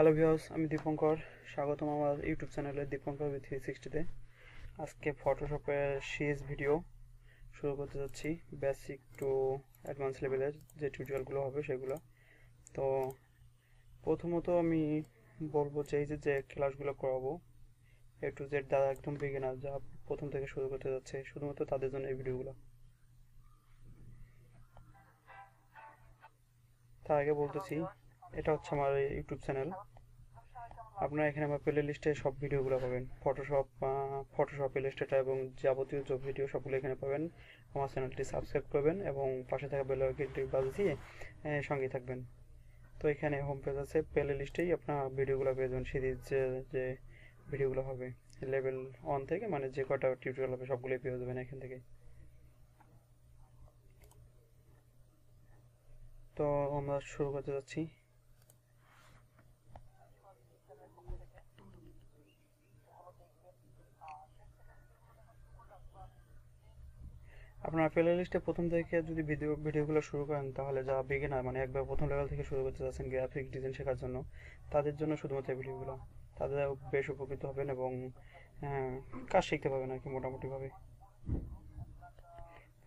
Hello viewers आमी दीपंकर स्वागतम आमार यूट्यूब चैनले दीपंकर 360 ते। आज के फोटोशॉपर शेष भिडियो शुरू करते जाচ্ছি बेसिक टू एडवांस लेवलेर जे টিউটোরিয়ালগুলো হবে সেগুলো। তো প্রথমত আমি বলবো চাই যে যে ক্লাসগুলো করাবো A to Z যারা একদম বিগিনার যারা প্রথম থেকে শুরু করতে যাচ্ছে শুধুমাত্র তাদের জন্য এই ভিডিওগুলো। তার আগে বলতেছি এটা হচ্ছে আমার ইউটিউব চ্যানেল। আপনারা এখানে আমার প্লেলিস্টে সব ভিডিওগুলো পাবেন। ফটোশপ প্লেলিস্টটা এবং যাবতীয় সব ভিডিও সবগুলো এখানে পাবেন। আমার চ্যানেলটি সাবস্ক্রাইব করবেন এবং পাশে থাকা বেল আইকনটি বাজিয়ে সঙ্গে থাকবেন। তো এখানে হোম পেজ আছে প্লেলিস্টেই আপনারা ভিডিওগুলো পেয়ে যাবেন সিরিজ যে ভিডিওগুলো হবে লেভেল 1 থেকে মানে যে কয়টা টিউটোরিয়াল হবে সবগুলো পেয়ে যাবেন এখান থেকে। তো আমরা শুরু করতে যাচ্ছি। আপনারা প্লেলিস্টে প্রথম থেকে যদি ভিডিওগুলো শুরু করেন তাহলে যারা বিগিনার মানে একবার প্রথম লেভেল থেকে শুরু করতে যাচ্ছেন গ্রাফিক ডিজাইন শেখার জন্য তাদের জন্য শুধুমাত্র ভিডিওগুলো তাদের বেশ উপকৃত হবেন এবং কাজ শিখতে পারবেন আর কি মোটামুটি ভাবে।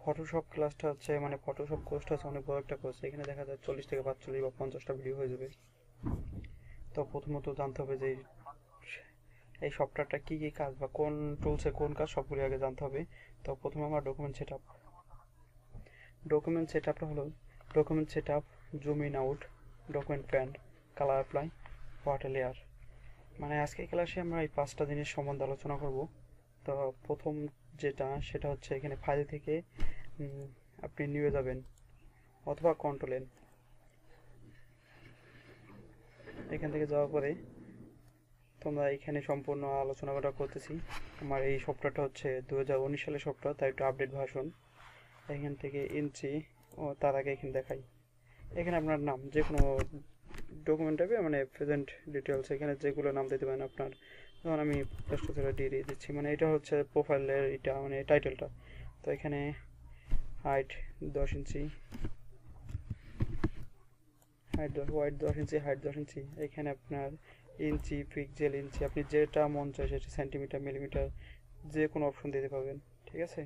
ফটোশপ ক্লাসটা হচ্ছে মানে ফটোশপ কোর্সটা হচ্ছে অনেক বড় একটা কোর্স। এখানে দেখা যায় 40 থেকে 45 বা 50টা ভিডিও হয়ে যাবে। তো প্রথমত জানতে হবে যে এই সফটওয়্যারটা কি কি কাজ বা কোন টুলসে কোন কাজ সবগুলো আগে জানতে হবে। তো প্রথমে আমরা ডকুমেন্ট সেটআপটা হলো document setup zoom in out document pan colour apply water layer মানে আজকে ক্লাসে আমরা এই 5টা জিনিস সম্বন্ধে আলোচনা করব। তো প্রথম যেটা সেটা হচ্ছে এখানে ফাইল থেকে আপনি নিয়ে যাবেন অথবা কন্ট্রোল এন এখান থেকে যাওয়ার পরে তোমরা এখানে সম্পূর্ণ আলোচনাটা করতেছি। আমার এই সফটওয়্যারটা হচ্ছে 2019 সালের সফটওয়্যার তাই একটু আপডেট ভার্সন। এখান থেকে ইনচি ও তার আগে এখানে দেখাই এখানে আপনার নাম যে কোনো ডকুমেন্ট হবে মানে প্রেজেন্ট ডিটেইলস এখানে যেগুলো নাম দিতে পারেন আপনার। ধরুন আমি ফার্স্ট থেকে ডিডি দিচ্ছি মানে এটা হচ্ছে প্রোফাইলের এটা মানে টাইটেলটা। তো এখানে height 10 inch height 10 inch height 10 inch এখানে আপনার ইঞ্চি পিক্সেল ইঞ্চি আপনি যেটা মন চায় সেটা সেন্টিমিটার মিলিমিটার যে কোনো অপশন দিতে পারবেন ঠিক আছে।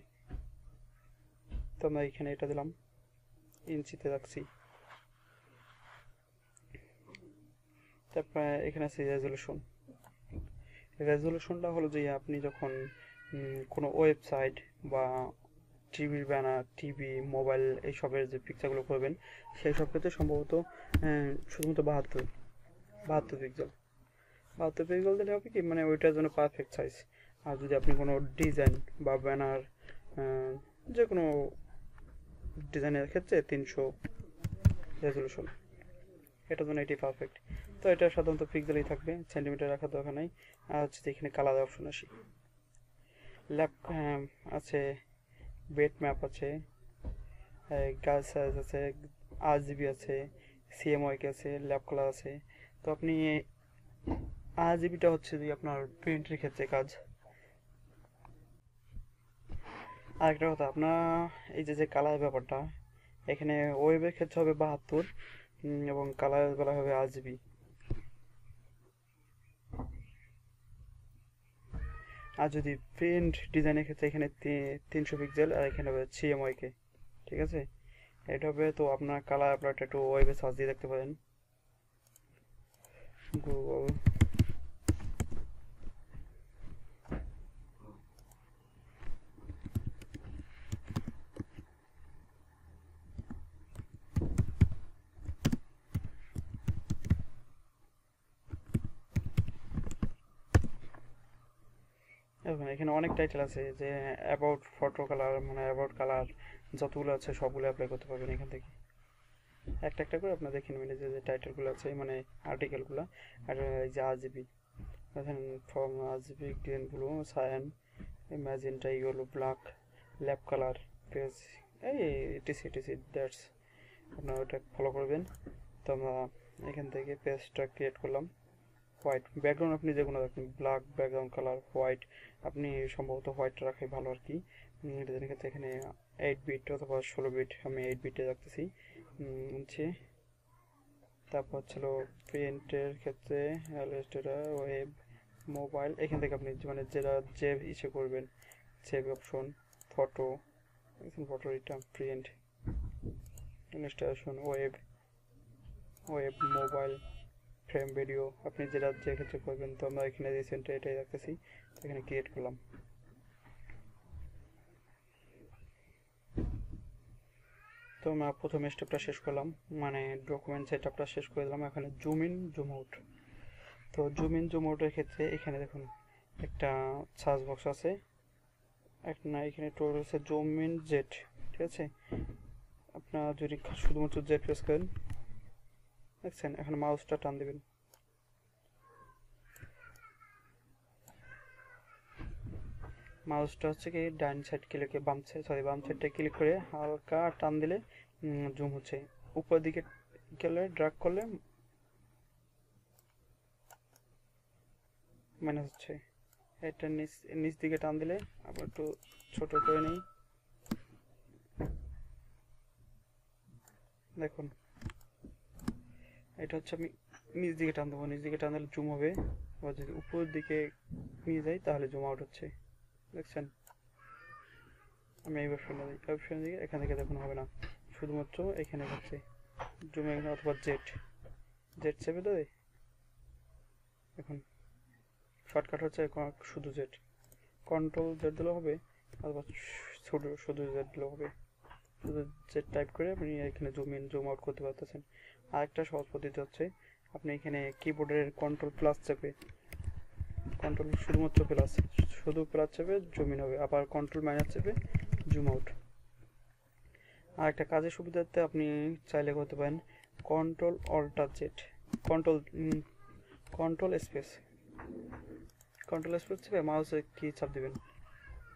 তো আমরা এখানে এটা দিলাম ইঞ্চিতে রাখছি। তারপরে এখানে আছে রেজোলিউশন। রেজোলিউশনটা হলো যে আপনি যখন কোনো ওয়েবসাইট বা টিভির ব্যানার টিভি মোবাইল এইসবের যে পিকচারগুলো করবেন সেই সব ক্ষেত্রে সম্ভবত শুধুমাত্র 72 পিক্সেল 72 পিক্সেল দিলে হবে কি মানে ওইটার জন্য পারফেক্ট সাইজ। আর যদি আপনি কোনো ডিজাইন বা ব্যানার যে কোনো ডিজাইনের ক্ষেত্রে 300 রেজোলিউশন এটার জন্য এটি পারফেক্ট। তো এটা সাধারণত পিক্সেলই থাকবে সেন্টিমিটার রাখার দরকার নাই। আর হচ্ছে এখানে কালার অপশন আসি ল্যাপ আছে বেড ম্যাপ আছে গাছ সাইজ আছে আরজিবি আছে সিএমওয়াইক আছে ল্যাপ কালার আছে। তো আপনি আরজিবিটা হচ্ছে যে আপনার প্রিন্টের ক্ষেত্রে কাজ। আরেকটা কথা আপনার এই যে কালার ব্যাপারটা এখানে ওয়েবের ক্ষেত্রে হবে 72 এবং কালার বলা হবে আরজিবি। আর যদি প্রিন্ট ডিজাইনের ক্ষেত্রে এখানে 300 পিক্সেল আর এখানে হবে CMYK ঠিক আছে এটা হবে। তো আপনার কালার আপনারা একটু ওয়েবে সার্চ দিয়ে দেখতে পারেন গুগল। এখানে অনেক টাইটেল আছে যে অ্যাবাউট ফটো কালার মানে অ্যাবাউট কালার যতগুলো আছে সবগুলো অ্যাপ্লাই করতে পারবেন এখান থেকে একটা একটা করে আপনারা দেখে নেবেন যে টাইটেলগুলো আছে মানে আর্টিকেলগুলো। আর এই যে আরজিবি দেখেন form RGB green blue cyan magenta yellow black lab colour page এই টিসি দ্যাটস আপনারা ওটা ফলো করবেন। তো আমরা এখান থেকে পেজটা ক্রিয়েট করলাম। হোয়াইট ব্যাকগ্রাউন্ড আপনি যে কোনো রাখবেন ব্ল্যাক ব্যাকগ্রাউন্ড কালার হোয়াইট আপনি সম্ভবত হোয়াইটটা রাখাই ভালো আর কি। ডিজাইনের ক্ষেত্রে এখানে 8 বিট অথবা 16 বিট আমি 8 বিটে রাখতেছি তারপর হলো প্রিন্টের ক্ষেত্রে ইলাস্ট্রেটর ওয়েব মোবাইল এখান থেকে আপনি মানে যেটা যে ইচ্ছে করবেন সেভ অপশন ফটো এখান photo return print installation web web mobile frame video अपनी जेटा जे क्षेत्र करबें तो हमें एखे रिसेंट एटाई रखते तो एखे क्रिएट कर तो मैं प्रथम स्टेपटा शेष कर मैं डकुमेंट सेटअपटा शेष कर दिलाम एखाने जूम इन जूम आउट तो जूम इन जूम आउटर क्षेत्र एखाने देखुन एक सार्च बक्स आछे एकटा एखाने टो आछे जूम इन जेट ठीक आछे आपनारा जदि शुधुमात्र जेट प्रेस करें দেখছেন এখন মাউসটা টান দিবেন মাউসটা হচ্ছে কি ডান সাইড ক্লিকে বাম সাইড সরি বাম সাইডটা ক্লিক করে হালকা টান দিলে জুম হচ্ছে উপর দিকে গেলে ড্র্যাগ করলে মাইনাস হচ্ছে এটা নিচ দিকে টান দিলে আবার একটু ছোট করে নেই দেখুন এটা হচ্ছে আমি নিচ দিকে টান দেবো নিচ দিকে টান দিলে জুম হবে আর যদি উপরের দিকে নিয়ে যাই তাহলে জুম আউট হচ্ছে দেখছেন আমি এই অপশন দিকে এখান থেকে দেখুন হবে না শুধুমাত্র এখানে হচ্ছে জুম এখানে অথবা জেট জেট চেপে দেবে এখন শর্টকাট হচ্ছে শুধু জেট কন্ট্রোল জেট দিলেও হবে অথবা শুধু জেট দিলেও হবে শুধু জেট টাইপ করে আপনি এখানে জুম ইন জুম আউট করতে পারতেছেন আরেকটা সহজ পদ্ধতি হচ্ছে আপনি এখানে কিবোর্ডের কন্ট্রোল প্লাস চেপে কন্ট্রোল শুধুমাত্র প্লাস শুধু প্লাস চেপে জুম ইন হবে আবার কন্ট্রোল মাইনাস চেপে জুম আউট আরেকটা কাজের সুবিধার্থে আপনি চাইলে করতে পারেন control alter Z control space চেপে মাউসে কি চাপ দেবেন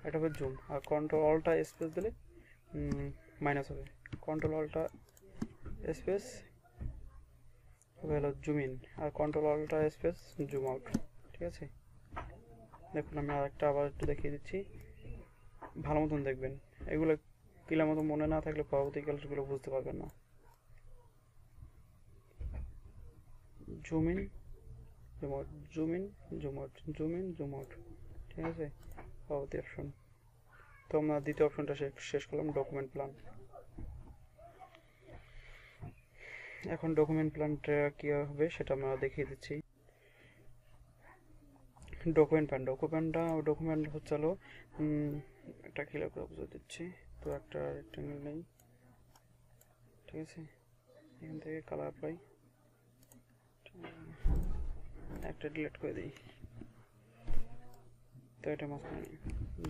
এটা হবে জুম আর কন্ট্রোল অল্টার স্পেস দিলে মাইনাস হবে control alter space hello zoom in और control alt space zoom out ठीक है देखो हमें आरेकटा आबार एकटु देखिए दिच्छी भालो मतन देखें एगुलो किला मतो मने ना थाकले परवर्तीकालगुलो बुझते पारबेन ना जूम इन जूम आउट ठीक है परवर्ती अपशन तो आमरा द्वितीय अपशनटा शेष करलाम डकुमेंट प्लान এখন ডকুমেন্ট প্ল্যানটা কি হবে সেটা আমরা দেখিয়ে দিচ্ছি ডকুমেন্ট হচ্ছে হলো একটা কিলো করে বুঝিয়ে দিচ্ছি তো একটা রেকটেঙ্গেল নেই ঠিক আছে এখান থেকে কালার অ্যাপ্লাই একটা ডিলিট করে দিই তো এটা মাঝখানে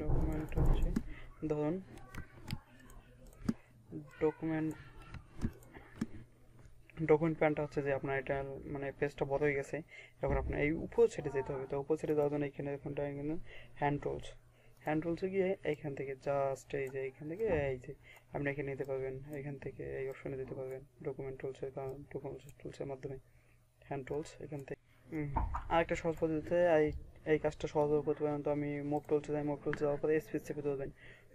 ডকুমেন্ট হচ্ছে ধরুন ডকুমেন্ট প্যানটা হচ্ছে যে আপনার এটা মানে পেজটা বড় হয়ে গেছে এখন আপনার এই উপর ছেড়ে যেতে হবে তো উপর ছেড়ে যাওয়ার জন্য এখানে এখন হ্যান্ড টুলসে গিয়ে এখান থেকে জাস্ট এই যে এখান থেকে এই যে আপনি এখানে নিতে পারবেন এখান থেকে এই অপশনে দিতে পারবেন ডকুমেন্ট টুলসের মাধ্যমে হ্যান্ড টুলস এখান থেকে আরেকটা সহজ পদ্ধতিতে এই কাজটা সহজভাবে করতে পারেন তো আমি মুভ টুলসে যাই মুভ টুলসে যাওয়ার পরে স্পেস চেপে ধরবেন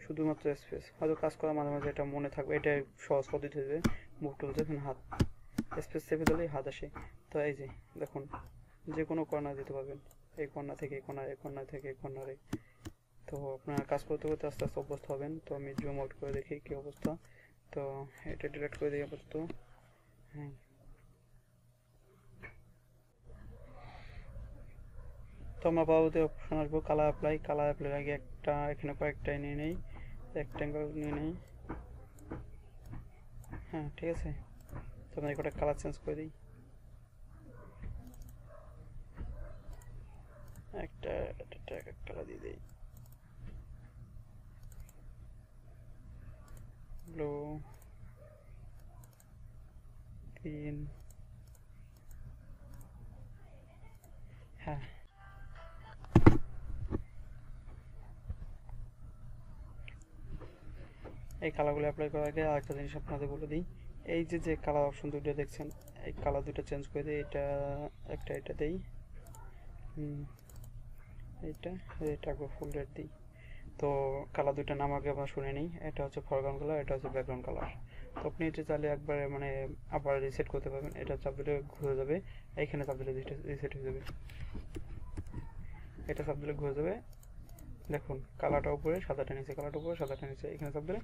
শুধুমাত্র স্পেস হয়তো কাজ করার মাঝে মাঝে এটা মনে থাকবে এটা সহজ পদ্ধতি হয়ে মুভ টুলসে এখন হাত স্পেস চেপে দিলেই হাত আসে তো এই যে দেখুন যে কোনো কর্নার দিতে পারবেন এই কর্নার থেকে এই কর্নারে তো আপনারা কাজ করতে করতে আস্তে আস্তে অভ্যস্ত হবেন তো আমি জুম আউট করে দেখি কী অবস্থা তো এটা ডিলিট করে দিই আপাতত হ্যাঁ তো আমরা পরবর্তী অপশন আসবো কালার অ্যাপ্লাই আগে একটা এখানে কয়েকটা নিয়ে নেই রেক্ট্যাঙ্গল নিয়ে নেই হ্যাঁ ঠিক আছে तो मैं एक कलर चेंज कर दी एक कलर दी दी ब्लू ग्रीन हाँ कलरगुलो अप्लाई करार आगे आरेकटा जिनिस आपनादेर बोले दी এই যে কালার অপশন দুটো দেখছেন এই কালার দুটো চেঞ্জ করে দিই এটা দেই এটা ফুল রেড দিই তো কালার দুটোর নাম আগে আমরা শুনে নিই এটা হচ্ছে ফরগ্রাউন্ড কালার এটা হচ্ছে ব্যাকগ্রাউন্ড কালার तो अपनी ये चाले एक बार मैंने आप रिसेट करते पारबेन एटा चाप दिले घुरे जाबे एखाने चाप दिले रिसेट হয়ে যাবে এটা চাপ দিলে ঘুরে যাবে দেখুন কালাটা উপরে সাদাটা নিচে কালাটা উপরে সাদাটা নিচে এখানে চাপ দিলে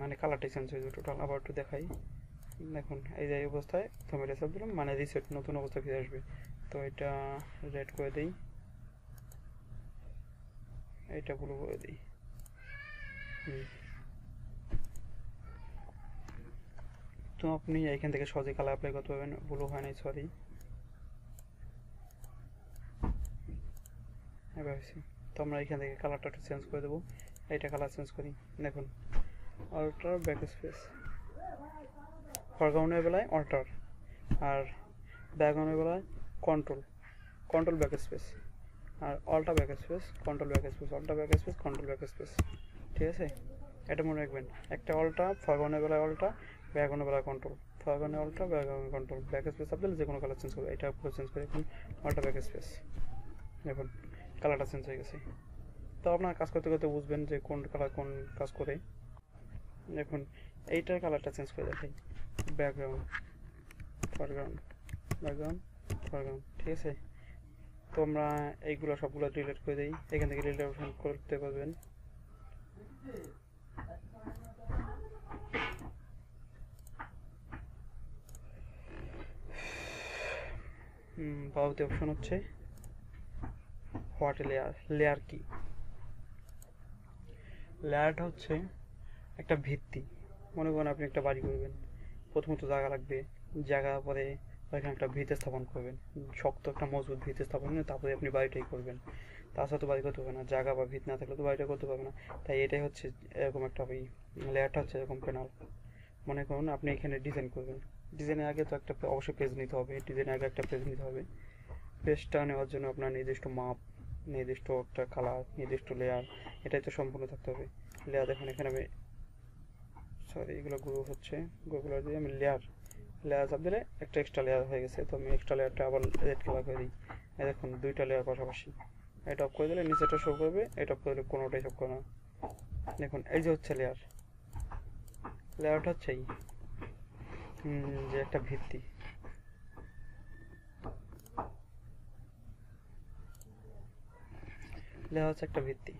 মানে কালারটা চেঞ্জ হয়ে যাবে টোটাল আবার একটু দেখাই দেখুন এই যে অবস্থায় প্রথমে এটা চাপ দিলাম মানে রিসেট নতুন অবস্থা ফিরে আসবে তো এটা রেড করে দেই এটা ব্লু করে দেই तो अपनी एखान থেকে সহজে কালার অ্যাপ্লাই করতে পারবেন ব্লু হয় না সরি এবার হইছে তো আমরা এখান থেকে কালারটা একটু চেঞ্জ করে দেব এইটা কালার চেঞ্জ করি দেখুন অল্টার ব্যাক স্পেস ফরগ্রাউন্ডের বেলায় অল্টার আর ব্যাকগ্রাউন্ডের বেলায় কন্ট্রোল কন্ট্রোল ব্যাক স্পেস আর alter back space control back space alter back space control back space ঠিক আছে এটা মনে রাখবেন একটা অল্টা ফরগ্রাউন্ডের বেলায় অল্টা बैकग्राउंड वाला control foreground ultra background control back space आप जो कलर चेंज कर ये आपको चेंज कर अल्ट्रा बैक स्पेस देखो कलर चेंज हो गए तो अपना काज करते करते बुझबें जो कलर कौन काज कर देखो यटार कलर चेंज कर देखें बैकग्राउंड फॉरग्राउंड बैकग्राउंड फॉरग्राउंड ठीक है तो हमें यगल सबगला डिलीट कर दी एखान डिलीट ऑप्शन करते पारबेन बावते ऑप्शन होच्छे व्हाट लेयर लेयर की लेयारटा होच्छे एक भित्ति मने करें आपनी एक बाड़ी करबेन प्रथमत जागा लागबे जागा परे ओइखाने एक भित स्थापन करबेन शक्त एक मजबूत भित स्थापन तारपरे आपनी बाड़ीटाई करबेन तार साथे तो बाड़ी करते पारबेन ना जागा बा भित ना थाकले तो बाड़ीटा करते पारबेन ना ताई एटाई होच्छे एरकम एक लेयारटा होच्छे एरकम पैनल मने करें आपनी एखाने डिजाइन करबेन डिजाइनर आगे तो एक अवश्य पेज नीते होबे डिजाइनर आगे एक पेज नीते होबे पेजटा नेওয়ার জন্য আপনার নির্দিষ্ট মাপ নির্দিষ্ট একটা কালার নির্দিষ্ট লেয়ার এটাই তো সম্পূর্ণ থাকতে হবে লেয়ার দেখুন এখানে আমি সরি এগুলো গ্রুপ হচ্ছে গ্রুপগুলো দিয়ে আমি লেয়ার লেয়ার চাপ দিলে একটা এক্সট্রা লেয়ার হয়ে গেছে তো আমি এক্সট্রা লেয়ারটা আবার রেড কালার করে দিই এই দেখুন দুইটা লেয়ার পাশাপাশি এটা অফ করে দিলে নিচেটা শো করবে এটা অফ করলে কোনোটাই শো করবে না দেখুন এই যে হচ্ছে লেয়ার লেয়ারটা হচ্ছে এই যে একটা ভিত্তি লেয়ার হচ্ছে একটা ভিত্তি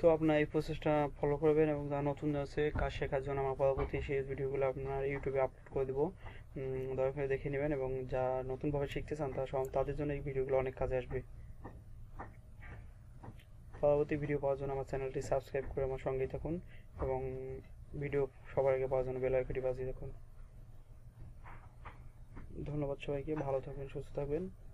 তো আপনারা এই প্রসেসটা ফলো করবেন এবং যারা নতুন আছে কাজ শেখার জন্য আমার পরবর্তী সিরিজ ভিডিওগুলো আপনারা ইউটিউবে আপলোড করে দেব দয়া করে দেখে নেবেন এবং যারা নতুন ভাবে শিখতে চান তাদের জন্য এই ভিডিওগুলো অনেক কাজে আসবে পরবর্তী ভিডিও পাওয়ার জন্য আমার চ্যানেলটি সাবস্ক্রাইব করে আমার সঙ্গেই থাকুন এবং ভিডিও সবার আগে পাওয়ার জন্য বেল আইকনটি বাজিয়ে রাখুন ধন্যবাদ সবাইকে ভালো থাকবেন সুস্থ থাকবেন